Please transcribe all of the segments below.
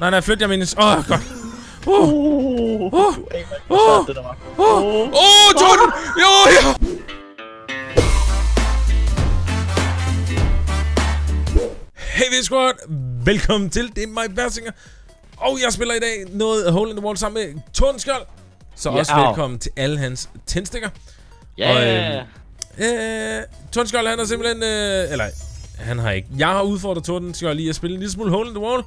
Nej, flyt jeg mine... Åh, godt. Torten! Jo! Hey, squad! Velkommen til, det er mig, Vercinger. Og jeg spiller i dag noget Hole in the Wall sammen med TortenSkjold. Så yeah, også velkommen til alle hans tændstikker. Ja! TortenSkjold, han har simpelthen... eller, han har ikke. Jeg har udfordret TortenSkjold lige at spille en lille smule Hole in the Wall.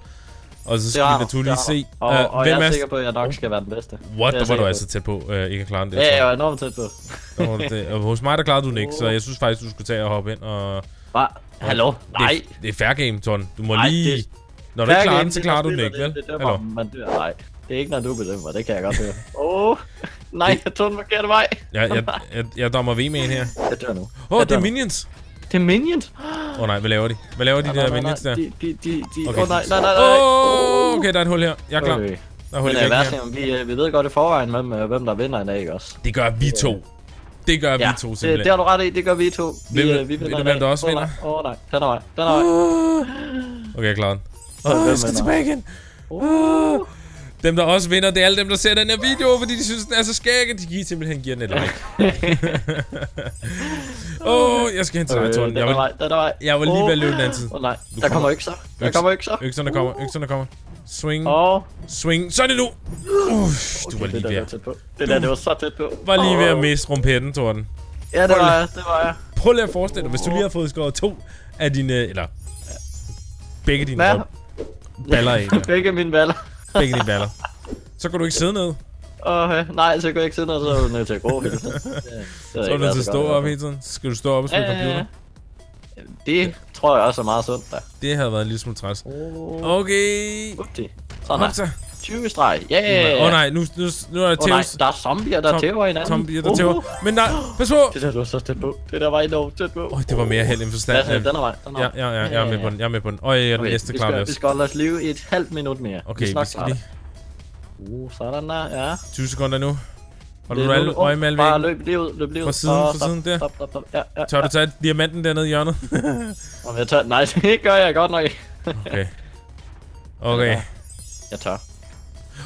Og så skal vi naturligvis se... Og jeg er sikker på, at jeg nok skal være den bedste. What? Der var du altså tæt på. Ikke at klare den der. Ja, jeg var enormt tæt på. Og hos mig, der klarede du den ikke, så jeg synes faktisk, du skulle tage og hoppe ind og... Hvad? Hallo? Nej! Det er fair game, Torten. Du må lige... Når du ikke klarer den, så klarer du den ikke, vel? Hallo? Man dør, nej. Det er ikke, når du bedømmer. Det kan jeg godt høre. Åh! Nej, jeg tog den forkerte vej. Jeg dommer VM'en her. Jeg dør nu. Åh, det er minions! Det er minions? Åh nej, hvad laver de? Hvad laver de der minions der? Åh nej. Åh, okay, der er et hul her. Jeg er klar. Der er hul i væggen her. Vi ved godt i forvejen, hvem der vinder i dag, ikke også? Det gør vi to. Det gør vi to simpelthen. Det har du ret i, det gør vi to. Vi vinder i dag. Åh nej, den er mig. Okay, jeg klarer den. Åh, jeg skal tilbage igen. Dem, der også vinder, det er alle dem, der ser den her video, fordi de synes, den er så skæg, de simpelthen giver den et like. Jeg skal hen til mig, Torten. Jeg var lige ved at løbe den anden tid. Nej, der kommer økser. Der kommer økser. Økserne kommer. Swing. Swing. Sådan det nu. Du var lige der. Det var så tæt på. Var lige ved at miste rumpetten, Torten. Ja, det var jeg. Prøv lige at forestille dig, hvis du lige har fået skåret to af dine, eller begge dine baller af. Begge mine baller. Begge dine baller. Så kan du ikke sidde ned. Nej, så kan jeg ikke sidde ned, så er du nødt til at gå. Så er du nødt til at stå op hele tiden. Så skal du stå op og spille computer. Det tror jeg også er meget sundt da. Det havde været en lille smule træls. Okay. Sådan her. 20 streg. Yeah. Nej, nu er der tæves. Nej, der er zombier, der tæver hinanden. Zombier, der tæver. Men nej, pas på. Det der, du var så tæt på. Det der var enormt tæt på. Det var mere held end forstand. Ja, jeg er med på den. Jeg er den næste klar. Vi skal holde os live i et halvt minut mere. Okay, vi skal lige. Sådan der, ja. 20 sekunder nu. Holder du alle øje med alvæggen? Bare løb lige ud, Fra siden der. Stop. Ja. Tør du tage diamanten dernede i hjørnet? Nej, det gør jeg godt nok. Okay. Jeg tør.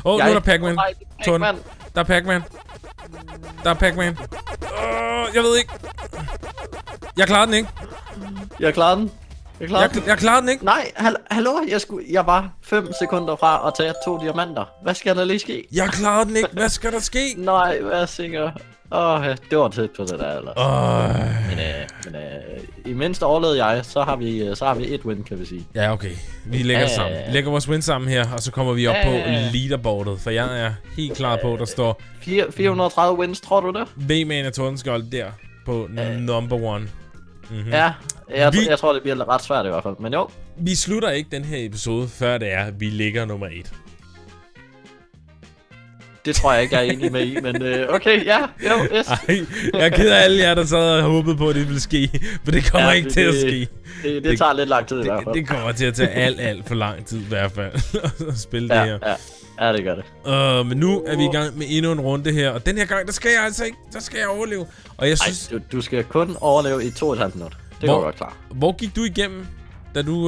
Nu er der Pac-Man. Der er Pac-Man. Jeg ved ikke. Jeg klarer den ikke. Nej, hallo, jeg var 5 sekunder fra at tage 2 diamanter. Hvad skal der lige ske? Jeg klarer den ikke. Hvad skal der ske? Nej, Vercinger. Det var tæt på det der ellers. Men imens der overlevede jeg, så har vi et win, kan vi sige. Ja, okay. Vi lægger sammen. Vi lægger vores win sammen her, og så kommer vi op på leaderboardet. For jeg er helt klar på, der står... 430 wins, tror du det? VM'en af TortenSkjold der på number 1. Mm-hmm. Ja, jeg tror, det bliver ret svært i hvert fald, men jo. Vi slutter ikke den her episode, før det er, vi ligger nummer 1. Det tror jeg ikke, jeg er enig med i, men okay, yes. Ej, jeg keder alle jer, der sad og håbede på, at det ville ske, for det kommer ikke til at ske. Det tager lidt lang tid i hvert fald. Det kommer til at tage alt for lang tid i hvert fald at spille det her. Ja, det gør det. Men nu er vi i gang med endnu en runde her, og den her gang, der skal jeg altså ikke, der skal jeg overleve. Og jeg synes... Ej, du skal kun overleve i 2,5 minutter. Det går godt klar. Hvor gik du igennem, da du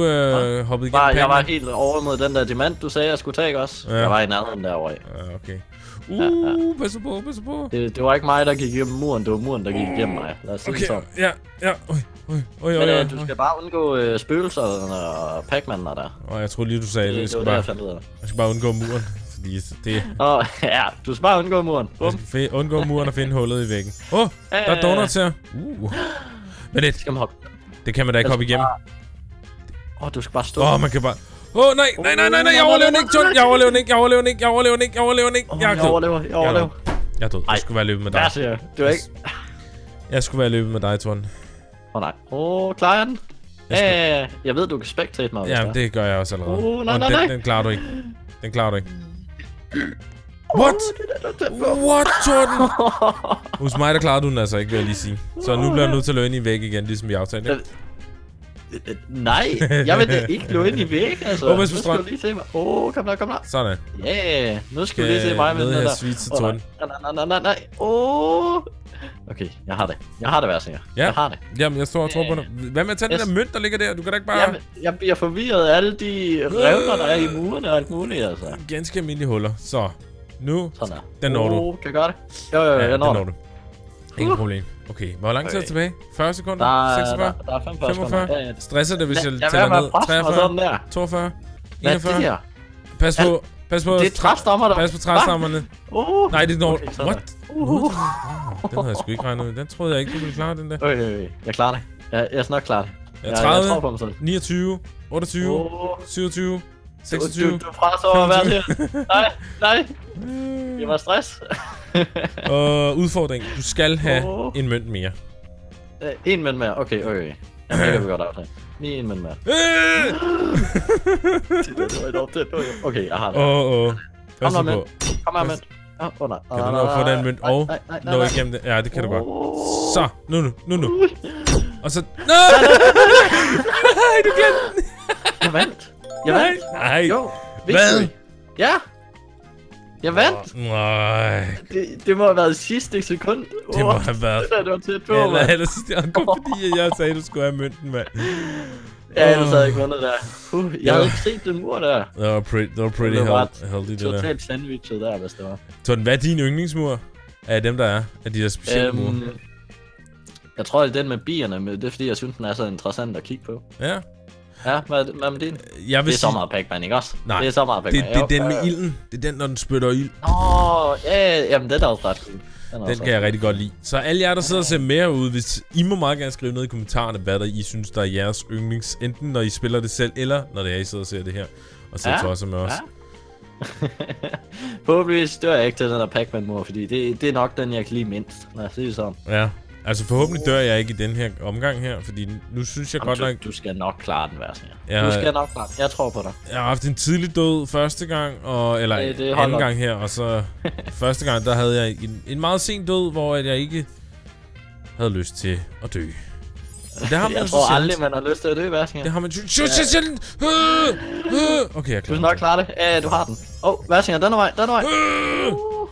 hoppede igennem? Jeg var helt over mod den der diamant, du sagde, jeg skulle tage også. Jeg var i nærheden derovre. Ja, okay. Pas på. Det var ikke mig, der gik igennem muren, det var muren, der gik igennem mig. Lad os sige det sådan. Men du skal bare undgå spøgelser og Pac-Man der. Jeg tror lige, du sagde det. Jeg skal bare undgå muren. Du skal bare undgå muren. Undgå muren og finde hullet i væggen. Der er donuts her. Men det kan man da ikke hoppe igennem. Du skal bare stå. Man kan bare... nej, jeg overlever den ikke, Torten. Jeg overlever den ikke. Jeg overlever. Jeg er død. Jeg skulle være løbet med dig. Jeg skulle være løbet med dig, Torten. Nej. Klarer jeg den? Jeg ved, du kan spectate mig. Jamen, det gør jeg også allerede. Nej. Den klarer du ikke. What, Torten? Hos mig, der klarede du den altså ikke, vil jeg lige sige. Så nu bliver jeg nødt til at løbe ind i væg igen, ligesom vi aftalte. Nej, jeg vil da ikke løbe ind i væg, altså. Nu skal du lige se mig. Kom der, kom der. Sådan. Ja, nu skal du lige se mig med den der. Nej. Okay, jeg har det. Jeg har det, Vercinger. Jeg har det. Jamen, jeg står og tror på det. Hvad med at tage den der mønt, der ligger der? Du kan da ikke bare... Jamen, jeg bliver forvirret af alle de revner, der er i murene og alt muligt, altså. Ganske almindelige huller. Så, nu... Sådan der. Den når du. Kan jeg gøre det? Jo, jeg når det. Ingen problem. Okay, hvor lang tid er det tilbage? 40 sekunder? Der, 46? Der er 45 sekunder. Ja. Stresser det, hvis jeg tæller ned? 43? 42? 41? Pas på. Pas på træstammer der. Pas på træstammerne. Nej, det når... Okay, what? Den havde jeg sgu ikke regnet med. Den troede jeg ikke, du ville klare den der. Okay. Jeg klarer det. Jeg er snart klar det. 30, 29, 28, 27, 26... Du frasår mig her. Nej. Det var stress. Udfordring. Du skal have en mønt mere. En mønt mere? Okay. Jeg kan godt aftage. Lige en mønt mere. Okay, jeg har det. Pas på. Kom her, mønt. Nej. Kan du nå at få den mønt og nå igennem det? Ja, det kan du godt. Så, nu. Og så... Nej, du glemte den. Jeg vandt. Nej. Jo, hvad? Ja. Jeg vandt! Nej. Det må have været sidste sekund. Det må have været... Det var tæt på, mand. Ellers det var kun fordi, at jeg sagde, at du skulle have mønten, mand. Ja, ellers havde jeg ikke vundet der. Jeg havde ikke set den mur der. Det var pretty heldig, det der. Totalt sandwichet der, hvis det var. Torten, hvad er din yndlingsmur af dem, der er? Af de der specielle mure? Jeg tror, det er den med bierne, men det er fordi, jeg synes, den er så interessant at kigge på. Ja. Ja, hvad med din? Det er så meget Pac-Man, ikke også? Nej, det er så meget Pac-Man. Det er den med ilden. Det er den, når den spytter ild. Jamen det er da også ret cool. Den kan jeg rigtig godt lide. Så alle jer, der sidder og ser mere ud, hvis I må meget gerne skrive ned i kommentarerne, hvad der I synes, der er jeres yndlings. Enten når I spiller det selv, eller når det er, I sidder og ser det her. Og så tosser med os. Forhåbentlig dør jeg ikke til den der Pac-Man-mor, fordi det er nok den, jeg kan lide mindst. Lad os sige det sådan. Ja. Altså forhåbentlig dør jeg ikke i den her omgang her, fordi nu synes jeg godt nok... Du skal nok klare den, Vercinger. Du skal nok klare den. Jeg tror på dig. Jeg har haft en tidlig død første gang, eller anden gang her, og så første gang, der havde jeg en meget sen død, hvor jeg ikke havde lyst til at dø. Jeg tror aldrig, man har lyst til at dø, Vercinger. Det har man jo sjældent. Okay, jeg klarer det. Du skal nok klare det. Du har den. Vercinger, den er vej.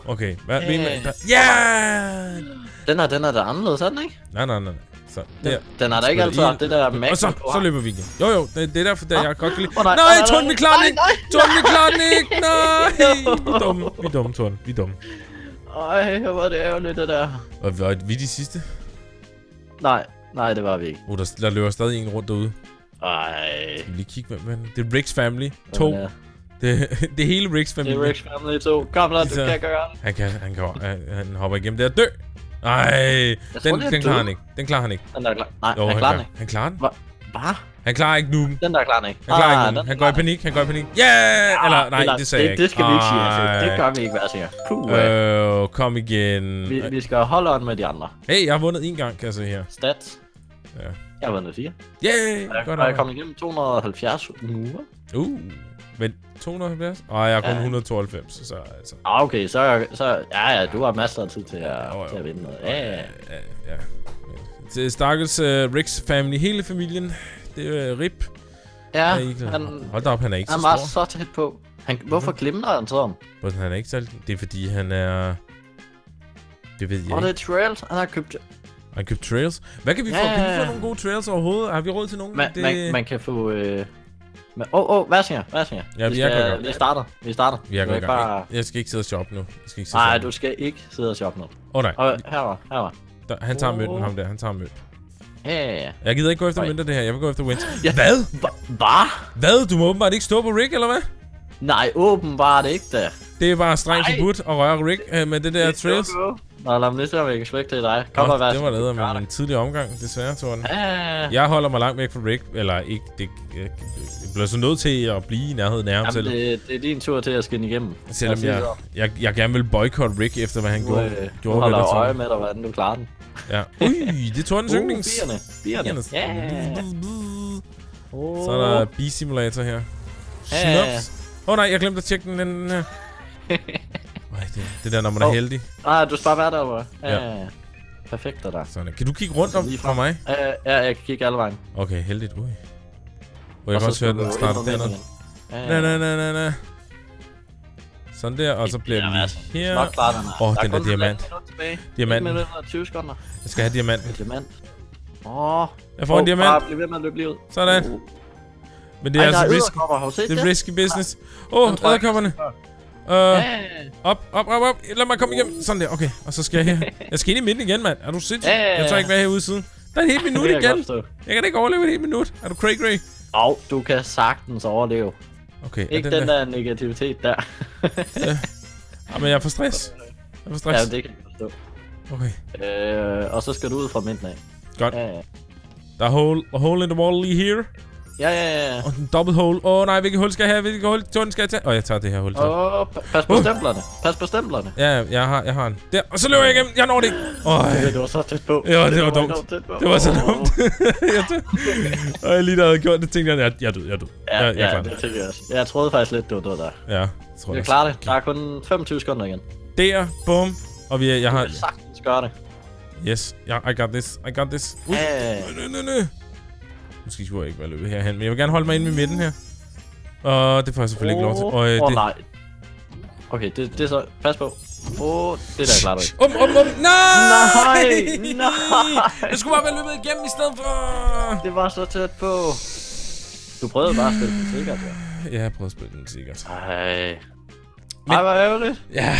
Okay, hvad mener man? Ja! Den er da anderledes, er den ikke? Nej. Så, der. Den er da ikke altid haft det der max. Og så løber vi igen. Jo, det er derfor, der jeg godt kan lide. Nej, Torten, vi klarer den ikke! Torten, vi klarer den ikke! Nej! Vi er dumme, Torten. Vi er dumme. Ej, hvor er det ærgerligt, det der. Og var vi de sidste? Nej, det var vi ikke. Der løber stadig en rundt derude. Ej. Skal vi lige kigge, hvem er det? Det er Rick's Family 2. Det hele Rick's Family. Det er Rick's Family 2. Kom der, du kan gøre den. Han hopper igennem der. Dø! Ej, den klarer han ikke. Han klarer den. Hvad? Han klarer ikke nu. Han klarer ikke nu. Han går i panik. Yeah! Eller nej, det sagde jeg ikke. Det skal vi ikke sige. Altså. Det gør vi ikke, Vercinger. Puh. Kom igen. Vi skal holde on med de andre. Hey, jeg har vundet en gang, kan jeg se her. Stats. Ja. Jeg har vundet 4. Yeah! Jeg kom igennem 270 uger. Men 270? Jeg er kun 192, så altså... Okay, så ja, du har masser af tid til at vinde noget. Ja. Til stakkels Rick's Family, hele familien. Det er RIP. Ja, hold da op, han er ikke så stor. Han var så tæt på. Hvorfor glemmer han sådan? Han er ikke så... Det er fordi, han er... Det ved jeg ikke. Og det er trails, han har købt... Han købt trails? Hvad kan vi få? Kan vi få nogle gode trails overhovedet? Har vi råd til nogen? Man kan få... Vercinger. Ja, vi starter. Jeg skal ikke sidde og shoppe nu. Nej, du skal ikke sidde og shoppe nu. Nej. Og her var. Han tager mønten, ham der. Han tager mønten. Ja. Jeg gider ikke gå efter mønter det her. Jeg vil gå efter wins. Hvad? Hvad? Du må åbenbart ikke stå på Rick, eller hvad? Nej, åbenbart ikke da. Det var strengt forbudt at røre Rick med det der trails. Nå, lad mig lige se, om jeg kan slække til dig. Kom og vær. Det var lavet med en tidlig omgang, desværre, Torten. Jeg holder mig langt væk fra Rick, eller ikke. Jeg bliver så nødt til at blive i nærheden af ham selv. Det er din tur til at skinne igennem. Selvom jeg gerne vil boykotte Rick efter, hvad han gjorde. Du holder øje med dig, hvordan du klarer den. Ja. Det er Tortens yndlings. Bierne. Så er der B-simulator her. Snaps. Nej, jeg glemte at tjekke den her. Nej, det der, når man er heldig. Du skal bare være derovre. Ja. Perfekt, der. Sådan. Kan du kigge rundt om fra mig? Ja, jeg kan kigge alle vejen. Okay, heldigt. Hvor jeg også hører den starte dernede. Na. Sådan der, og så bliver den her. Åh, den der diamant. Diamanten. Jeg skal have diamanten. Åh. Jeg får en diamant. Sådan. Men det er altså risky. Det er risky business. Åh, æderkopperne. Op. Lad mig komme igennem. Sådan der, okay. Og så skal jeg her. Jeg skal ind i midten igen, mand. Er du sindssygt? Jeg tør ikke være herude siden. Der er et helt minut igen. Jeg kan ikke overleve et helt minut. Er du cray-cray? Åh, du kan sagtens overleve. Okay, ikke den der negativitet der. Ja. Men jeg er for stress. Ja, det kan jeg forstå. Okay. Og så skal du ud fra midten af. Godt. Der er hole in the wall lige her. Ja. Og en dobbelt hole. Åh nej, hvilket hul skal jeg have? Hvilket hul skal jeg tage? Åh, jeg tager det her hul. Åh, pas på stemplerne. Pas på stemplerne. Ja, jeg har en. Der. Og så løber jeg igennem. Jeg når det ikke. Det var så tæt på. Ja, det var dumt. Det var så dumt. Og jeg lige der havde gjort det, tænkte jeg, jeg er død. Ja, det tænkte jeg også. Jeg troede faktisk lidt, det var død der. Ja, jeg tror det. Jeg klarer det. Der er kun 25 sekunder igen. Der. Bum. Og jeg har... Du vil sagtens gøre det. Yes. I got this. Måske skulle jeg ikke være løbet herhen, men jeg vil gerne holde mig inde i midten her. Og det får jeg selvfølgelig ikke lov til. Nej. Okay, det er så... Pas på. Det der klarer du ikke. Nej! Jeg skulle bare være løbet igennem i stedet for... Det var så tæt på. Du prøvede bare at spille den sikkert, ja. Ja, jeg prøvede at spille den sikkert. Men, hvor ærgerligt. Ja,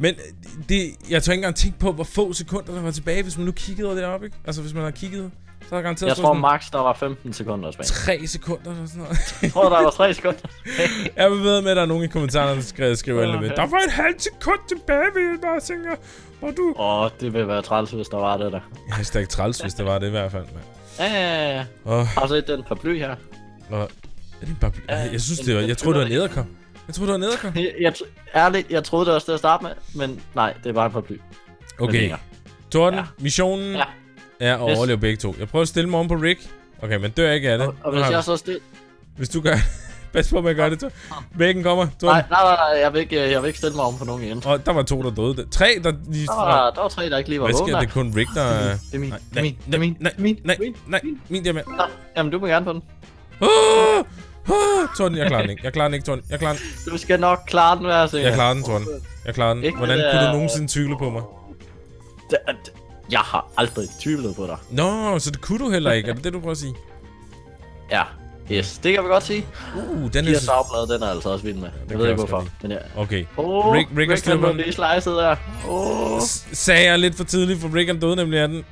men jeg tør ikke engang tænke på, hvor få sekunder der var tilbage, hvis man nu kiggede over deroppe, ikke? Altså, hvis man har kigget... Så er jeg tror max der var 15 sekunder tilbage. 3 sekunder eller sådan noget. Jeg tror der var 3 sekunder tilbage. Jeg vil ved med, at der er nogen i kommentarerne, der skriver alt med. Der var en halv sekund tilbage ved Vercinger. Og du... det ville være træls, hvis der var det der. Hashtag træls, hvis der var det i hvert fald, mand. Ja. Har du set den paraply her? Nå, er det en paraply? Jeg synes det var... Jeg troede, det var en edderkop. Ærligt, jeg troede det også til at starte med. Men nej, det var en paraply. Okay. Torten, missionen... Ja, og overleve begge to. Jeg prøver at stille mig om på Rick. Okay, men dør ikke af det. Og hvis jeg så stille... Hvis du gør... Pas på, at jeg gør det, tror jeg. Væggen kommer. Nej, jeg vil ikke stille mig om på nogen igen. Og der var 2, der døde. 3, der... Der var 3, der ikke lige var vågen. Hvad sker det? Kun Rick, der... Det er min diamant. Jamen, du må gerne på den. Torten, jeg klarer den ikke, Torten. Jeg klarer den. Du skal nok klare den, Vercinger. Jeg klarer den, Torten. Hvordan kunne du nogensinde tvivle på mig? Jeg har aldrig tvivlet på dig. Nå, så det kunne du heller ikke. Er det det, du prøver at sige? Ja. Yes, det kan vi godt sige. Den her savblad, den er altså også vild med. Jeg ved ikke hvorfor. Den her. Okay. Rick han blev lige slicet der. Sagde jeg lidt for tidligt, for Rick han døde nemlig af den.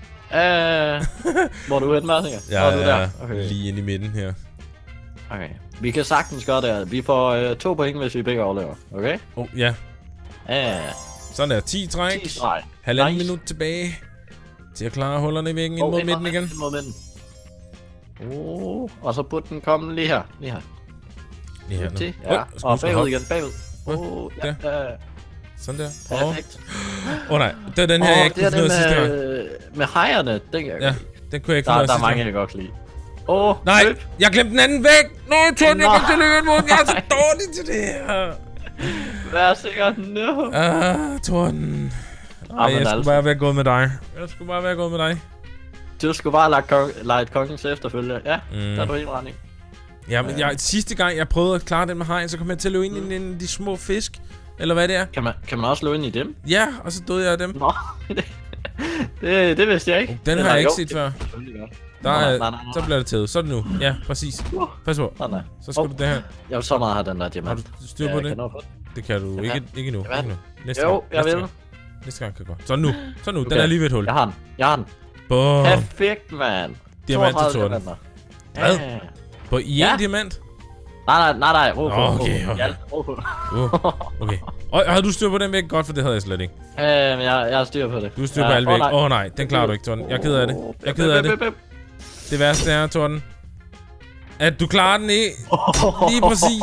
Hvor du hen, Vercinger? Ja. Okay. Lige ind i midten her. Okay. Vi kan sagtens gøre det. Vi får 2 point, hvis vi begge overlever. Okay? Ja. Sådan der. 10 træk. 10 træk. Halvanden minut tilbage. Til at klare hullerne i væggen ind mod midten igen. Og så burde den komme lige her. Lige her. Ja. Og bagud igen, bagud. Sådan der. Perfekt. Nej, det er den her, jeg ikke kunne finde sidste gang. Med hejerne, den kan jeg ikke lide. Den kunne jeg ikke finde sidste gang. Der er mange, jeg godt kan lide. Nej, jeg glemte den anden væg. Torten, jeg kom til at løbe imod den. Jeg er så dårlig til det her. Vær sikkert, no. Torten. Jeg skulle bare være gået med dig. Du skulle bare lagt kongens efterfølge. Ja, der er du helt retning. Ja, men sidste gang jeg prøvede at klare den med hajen, så kom jeg til at løbe ind i de små fisk. Eller hvad det er. Kan man også løbe ind i dem? Ja, og så døde jeg af dem. Nå, det vidste jeg ikke. Den har jeg ikke set før. Så bliver det tævet. Sådan nu. Ja, præcis. Pas på. Så skal du det her. Jeg vil så meget have den der diamant. Har du styr på det? Det kan du ikke nu. Jo, jeg vil. Næste gang kan jeg godt. Så nu. Okay. Den er lige ved et hul. Jeg har den. Boom. Perfekt, mand. Diamant til Torten. Hvad? På i en diamant? Nej. Okay. Og havde du styr på den væg? Godt, for det havde jeg slet ikke. Men jeg har styr på det. Du styr på alle væg. Nej, den klarer du ikke, Torten. Jeg er ked af det. Det værste er, Torten, at du klarer den ikke. Lige præcis.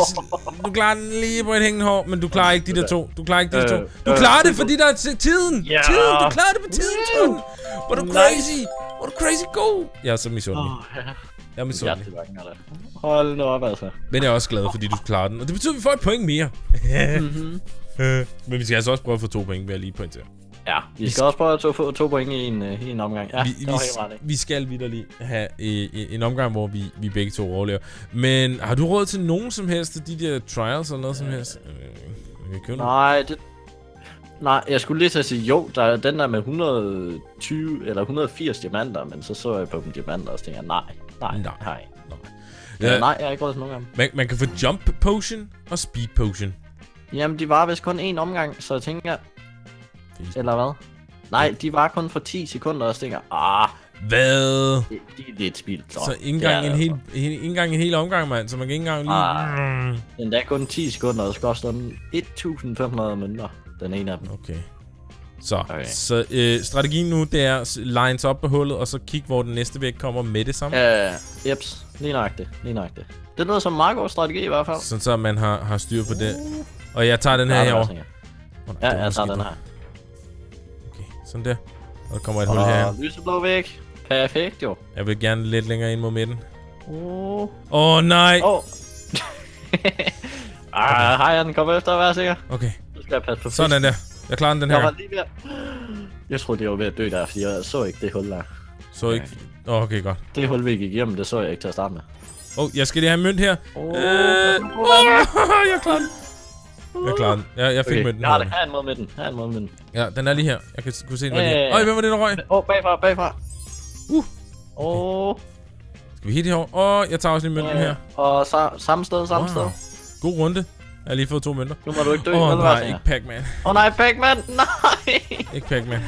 Du klarer den lige på et hængende hår, men du klarer ikke de der 2. Du klarer det, fordi der er tiden. Yeah. Du klarer det på tiden, Torten. Hvor du crazy. Hvor du crazy go. Jeg er så misundelig. Jeg er misundelig. Hold nu op, altså. Men jeg er også glad, fordi du klarer den. Og det betyder, at vi får et point mere. Men vi skal altså også prøve at få 2 point, ved at lige pointere. Ja, vi skal også prøve at få to point i en omgang. Ja, vi skal vitterligt have en omgang, hvor vi begge to overlever. Men har du råd til nogen som helst til de der trials eller noget som helst? Nej, jeg skulle lige til at sige, jo, der er den der med 120 eller 180 diamanter, men så jeg på dem diamanter, og så tænkte jeg, nej. Nej, jeg har ikke råd til nogen af dem. Man kan få jump potion og speed potion. Jamen, de var vist kun én omgang, så jeg tænker... Eller hvad? Nej, de var kun for 10 sekunder, og så tænker hvad? Det er lidt spildt. Så ikke engang en hel omgang, mand, så man kan ikke engang lige... Den der er kun 10 sekunder, og så koster den 1.500 mønter. Den ene af dem. Okay. Så strategien nu, det er at lines op på hullet, og så kigge, hvor den næste væg kommer med det samme. Jeps. Lige nøjagtigt. Det lyder som Margos strategi i hvert fald. Sådan så man har styr på det. Og jeg tager den her herovre. Jeg tager den her. Okay, sådan der. Og der kommer et hul her. Og lyseblå væg. Perfekt, jo. Jeg vil gerne lidt længere ind mod midten. Nej. Hejen kommer efter, vær sikker. Okay. Sådan der. Jeg klarer den her. Jeg var lige der. Jeg troede, det var ved at dø der, fordi jeg så ikke det hul der. Så ikke? Okay, godt. Det hul, vi gik igennem, det så jeg ikke til at starte med. Jeg skal lige have en mønt her. Jeg klarer den. Jeg fik mønten. Jeg har en måde med den. Ja, den er lige her. Jeg kan kunne se den her. Hvem var det, der røg? Bagfra. Skal vi hitte det her? Jeg tager også lige mønten her. Og samme sted. God runde. Jeg har lige fået 2 mønter. Nu må du ikke dø. Nej, ikke Pac-Man. Nej, Pac-Man. Nej. Ikke Pac-Man.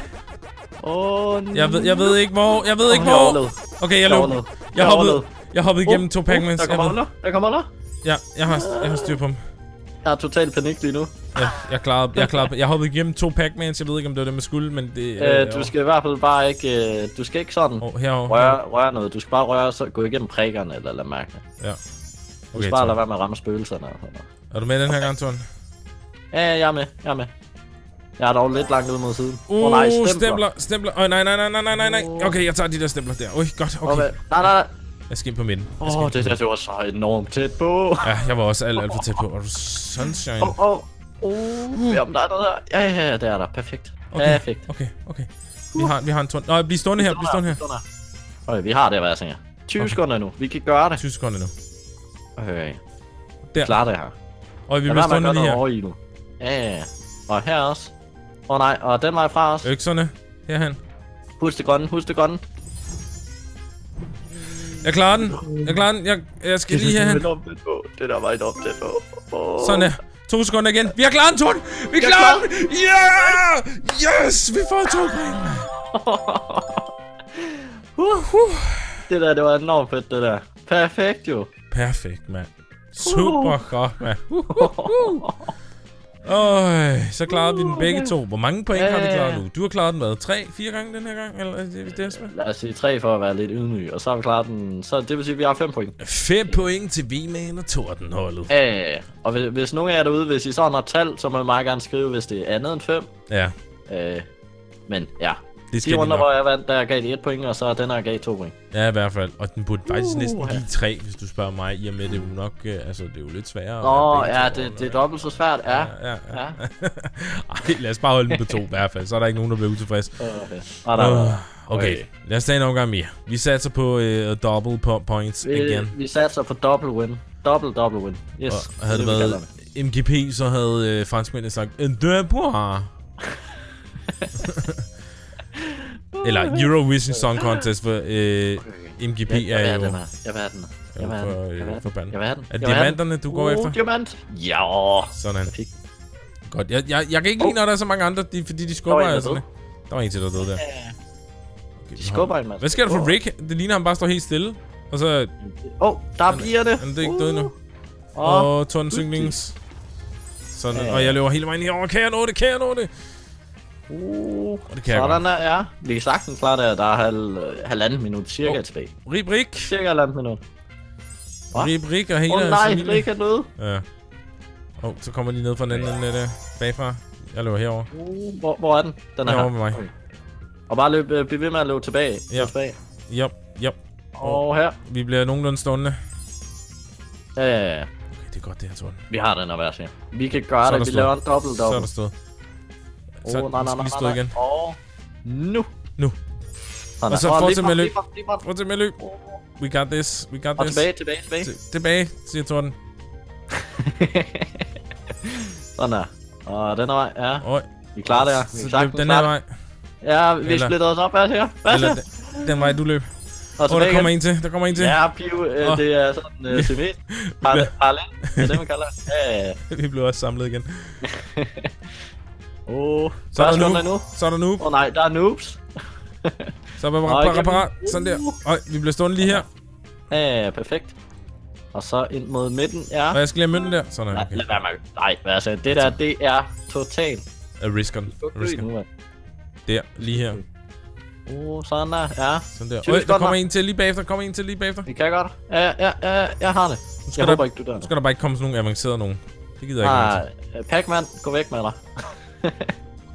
Jeg ved ikke hvor. Okay, jeg løb. Jeg hoppede igennem 2 Pac-Mans. Der kommer under. Ja, jeg har styr på dem. Jeg har total panik lige nu. Ja, jeg klarede. Jeg hoppede igennem 2 Pac-Mans. Jeg ved ikke om det var det man skulle, men det du skal i hvert fald bare ikke sådan. Røre noget. Du skal bare røre så gå igennem prikkerne eller mærkene. Ja. Du skal bare lade være med at ramme spøgelserne. Er du med den her gang, Torten? Ja, jeg er med. Jeg er dog lidt langt ud mod siden. Nej, stempler. Nej. Okay, jeg tager de der stempler der. Godt, okay. Nej. Jeg skal ind på midten. Det var så enormt tæt på. Ja, jeg var også alt for tæt på. Var du sunshine? Jamen, der er der. Ja, der er der. Perfekt. Okay. Vi har en Torten. Bliv stående her. Okay, vi har det, hvad jeg tænker. 20 sekunder nu. Vi kan gøre det. 20 sekunder nu. Okay. Der. Klar det her. Vi bliver stående lige her. Ja. Og her også. Nej, og den vej fra os. Økserne. Herhen. Husk det grønne. Jeg klarer den. Jeg skal lige herhen. Det der var et optæt på. Sådan der. 2 sekunder igen. Vi har klaret den, Torten! Vi klarer den! Yeah! Yes! Vi får 2 point. Det der, det var enormt fedt, det der. Perfekt, jo. Perfekt, mand. Super godt, mand. Så klarede vi den begge to. Hvor mange point har vi klaret nu? Du har klaret den hvad? 3-4 gange den her gang? Eller det lad os sige 3 for at være lidt ydmyg. Og så har vi klaret den... Så det vil sige, at vi har 5 point. 5 point til V-Man og Tortenholdet. Og hvis nogen af jer derude, hvis I sådan har talt, så må jeg meget gerne skrive, hvis det er andet end 5. Ja. Men ja. De runder, hvor jeg vandt, der gav de 1 point, og så den her gav 2 point. Ja, i hvert fald. Og den burde faktisk næsten give 3, hvis du spørger mig. I og med, det er jo nok... Altså, det er jo lidt sværere. Det er dobbelt så svært. Ja. Ej, lad os bare holde den på 2, i hvert fald. Så er der ikke nogen, der bliver utilfreds. Okay, lad os tage en omgang mere. Vi satser på double points igen. Vi satser på double win. Double win. Yes. Og havde det været MGP, så havde franskmændene sagt... En døboir. Eller Eurovision Song Contest for MGP er jo... Jeg vil have den. Er det diamanterne, du går efter? Diamant! Ja. Sådan. Godt. Jeg kan ikke lide, når der er så mange andre, fordi de skubber altså. Der var en til, der døde der. Okay, de skubber en masse. Hvad sker der for Rick? Det ligner, han bare står helt stille. Og så... der bliver det. Han er ikke død endnu. Tortensyklings. Sådan. Og jeg løber hele vejen herovre. Kan jeg nå det? Sådan der, ja. Vi kan sagtens klare det, at der er 1,5 minut cirka tilbage. Ribrik. Cirka 1,5 minut. Ribrik og hele... nej, Ribrik er døde. Ja. Så kommer de ned fra den anden der bagfra. Jeg løber herover. Hvor er den? Den er herovre med mig. Okay. Og bare blive ved med at løbe tilbage. Yep. Og her. Vi bliver nogenlunde stående. Ja. Okay, det er godt det her, Torten. Vi har den her, hvad jeg siger. Vi kan gøre det, vi laver en dobbelt. Så er der stået. Så skal lige stå igen. Nu. Og så fortsæt med at løbe. Fortsæt med at løbe. We got this. We got this. Tilbage, siger Torten. Sådan der. Og den her vej, ja. Vi klarer det her. Den her vej. Ja, vi splitter os op, hvad her? Eller den vej, du løb. Og der kommer en til, Ja, Piu, det er sådan symmetrisk. Parallel, det er det, man kalder det. Vi blev også samlet igen. Så er der noob. Åh nej, der er noobs. Så bare parat, sådan der. Øj, vi blev stående lige her. Perfekt. Og så ind mod midten, ja. Og jeg skal lige have mønten der. Sådan, okay. Nej, hvad altså, det der, det er totalt. Riskon. Der, lige her. Sådan der, ja. Sådan der. Øj, der kommer en til lige bagefter, Vi kan godt. Ja, jeg har det. Jeg håber ikke, du dør. Nu skal der bare ikke komme sådan nogle avancerede nogen. Det gider jeg ikke. Pac-Man, gå væk med dig.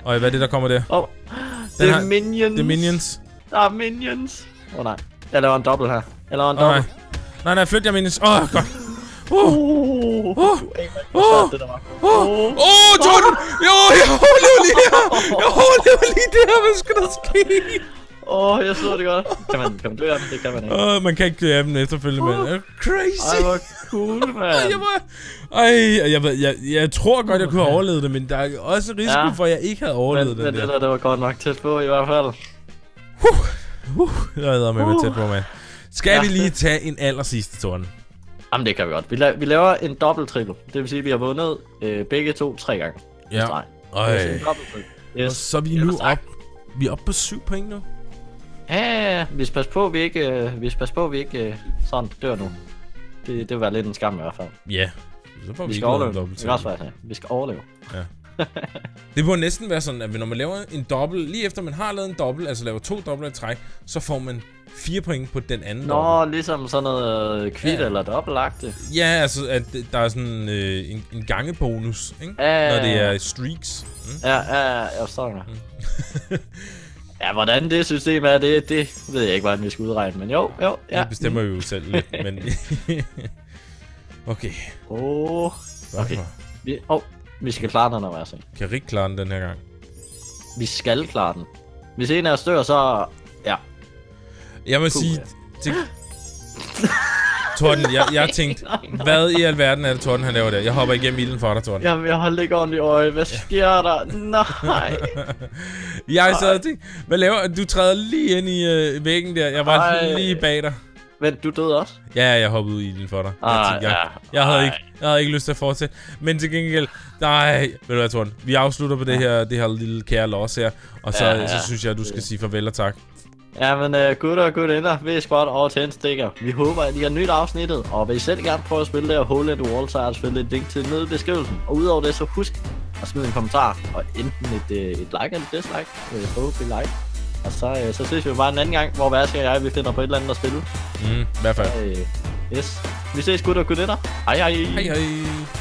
Øj, hvad er det, der kommer der? Det er minions. Der er minions. Nej. Jeg laver en dobbelt her. Nej, flyt jer minions. Godt. Jordan! Jeg overlevede lige her! Hvad skulle der ske? Jeg så det godt. Kan man dø af dem? Det kan man ikke. Man kan ikke dø af dem efterfølgende, mand. Crazy! Ej, hvor cool, mand. Jeg tror godt, jeg kunne have overlevet det, men der er også risiko for, at jeg ikke havde overlevet det. Det var godt nok tæt på, i hvert fald. Jeg hedder med tæt på, mand. Skal vi lige tage en allersidste, Torten? Jamen, det kan vi godt. Vi laver en dobbelt-triple. Det vil sige, at vi har vundet begge to 3 gange. Ja. Og så er vi nu op. Vi er oppe på 7 point nu. Ja, hvis pas på, vi ikke sådan dør nu. Det vil være lidt en skam i hvert fald. Ja. Så får vi ikke noget dobbelt-triple. Vi skal overleve. Ja. Det burde næsten være sådan, at når man laver en dobbelt, lige efter man har lavet en dobbelt, altså laver 2 dobbelt i træk, så får man 4 point på den anden dobbelt. Ligesom sådan noget kvitt eller dobbeltagtigt. Ja, altså at der er sådan en gangebonus, ikke? Når det er streaks. Ja, jeg forstår det. Ja, hvordan det system er, det ved jeg ikke, hvordan vi skal udregne, men jo. Det bestemmer vi jo selv lidt, men... Okay. Okay. Vi skal klare den, altså. Kan Rick klare den den her gang? Vi skal klare den. Hvis en af os dør, så... Ja. Jeg vil sige... Torten, jeg tænkte... Hvad i alverden er det, Torten han laver der? Jeg hopper igennem ilden for dig, Torten. Jamen, jeg holdt ikke ordentligt øje. Hvad sker der? Nej. Jeg sad og tænkte... Hvad laver du? Du træder lige ind i væggen der. Jeg var lige bag dig. Vent, du døde også? Ja, jeg hoppede ud i den for dig. Jeg havde ikke lyst til at fortsætte. Men til gengæld... Nej, ved du hvad, Torten? Vi afslutter på det her lille kære loss her. Og så synes jeg, at du skal sige farvel og tak. Jamen, gutter og gutinder, V-Squad og TortenSkjold. Vi håber, at I har nyt afsnittet. Og hvis I selv gerne prøver at spille det her Hole in the Wall, så er der selvfølgelig et link til nede i beskrivelsen. Og udover det, så husk at smide en kommentar. Og enten et like eller dislike. Forhåbentlig like. Og så ses vi bare en anden gang, hvor Vercinger og jeg, vi finder på et eller andet at spille. I hvert fald. Yes. Vi ses, gutter og gutter. Hej hej.